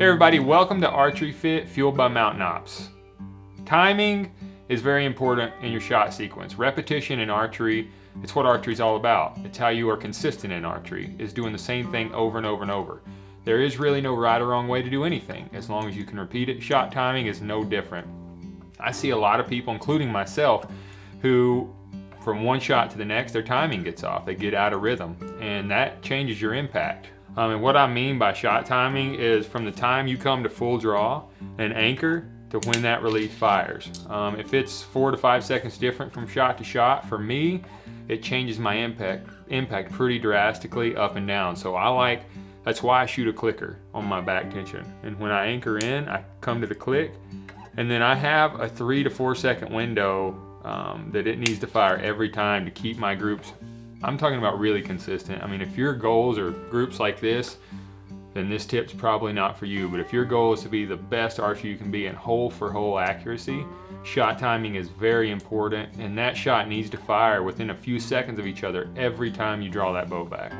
Hey everybody, welcome to Archery Fit, fueled by Mountain Ops. Timing is very important in your shot sequence. Repetition in archery, it's what archery is all about. It's how you are consistent in archery, is doing the same thing over and over and over. There is really no right or wrong way to do anything, as long as you can repeat it. Shot timing is no different. I see a lot of people, including myself, who from one shot to the next, their timing gets off. They get out of rhythm, and that changes your impact. And what I mean by shot timing is from the time you come to full draw and anchor to when that release fires. If it's 4 to 5 seconds different from shot to shot, for me, it changes my impact pretty drastically up and down. So that's why I shoot a clicker on my back tension. And when I anchor in, I come to the click, and then I have a 3 to 4 second window that it needs to fire every time to keep my groups. I'm talking about really consistent. I mean, if your goals are groups like this, then this tip's probably not for you. But if your goal is to be the best archer you can be in hole for hole accuracy, shot timing is very important, and that shot needs to fire within a few seconds of each other every time you draw that bow back.